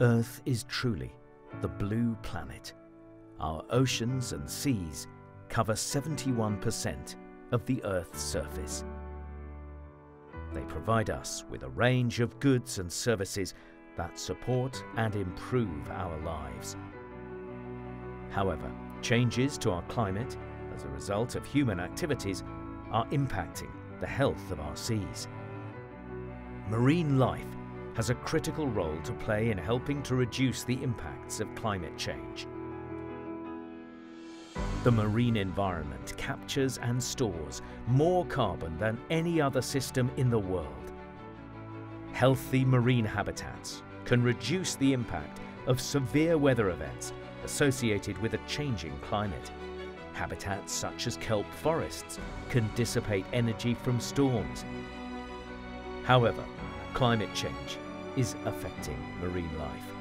Earth is truly the blue planet. Our oceans and seas cover 71% of the Earth's surface. They provide us with a range of goods and services that support and improve our lives. However, changes to our climate as a result of human activities are impacting the health of our seas. Marine life has a critical role to play in helping to reduce the impacts of climate change. The marine environment captures and stores more carbon than any other system in the world. Healthy marine habitats can reduce the impact of severe weather events associated with a changing climate. Habitats such as kelp forests can dissipate energy from storms. However, climate change is affecting marine life.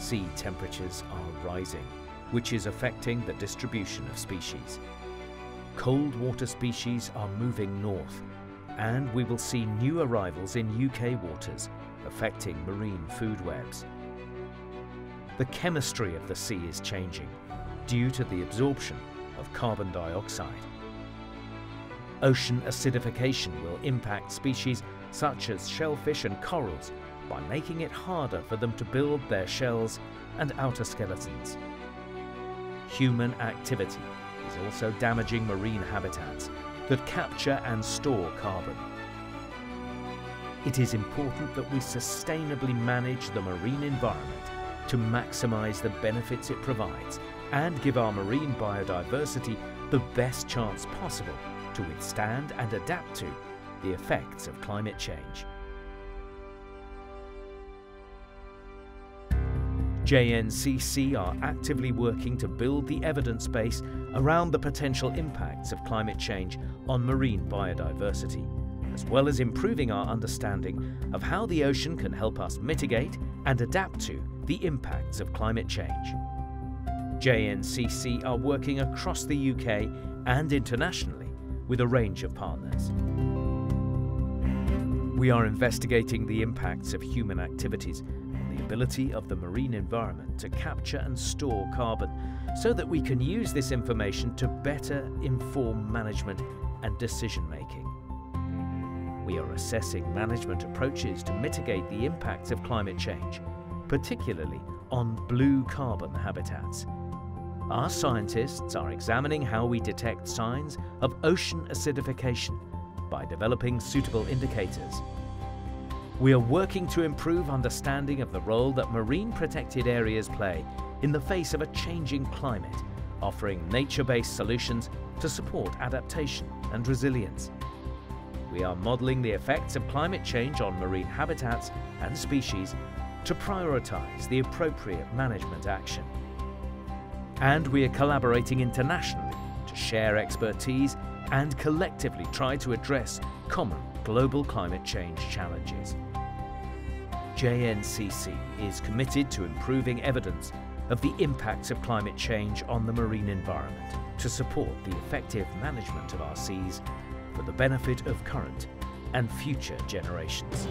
Sea temperatures are rising, which is affecting the distribution of species. Cold water species are moving north, and we will see new arrivals in UK waters, affecting marine food webs. The chemistry of the sea is changing due to the absorption of carbon dioxide. Ocean acidification will impact species such as shellfish and corals by making it harder for them to build their shells and outer skeletons. Human activity is also damaging marine habitats that capture and store carbon. It is important that we sustainably manage the marine environment to maximize the benefits it provides and give our marine biodiversity the best chance possible to withstand and adapt to the effects of climate change. JNCC are actively working to build the evidence base around the potential impacts of climate change on marine biodiversity, as well as improving our understanding of how the ocean can help us mitigate and adapt to the impacts of climate change. JNCC are working across the UK and internationally with a range of partners. We are investigating the impacts of human activities and the ability of the marine environment to capture and store carbon so that we can use this information to better inform management and decision-making. We are assessing management approaches to mitigate the impacts of climate change, particularly on blue carbon habitats. Our scientists are examining how we detect signs of ocean acidification by developing suitable indicators. We are working to improve understanding of the role that marine protected areas play in the face of a changing climate, offering nature-based solutions to support adaptation and resilience. We are modelling the effects of climate change on marine habitats and species to prioritise the appropriate management action. And we are collaborating internationally to share expertise and collectively try to address common global climate change challenges. JNCC is committed to improving evidence of the impacts of climate change on the marine environment to support the effective management of our seas for the benefit of current and future generations.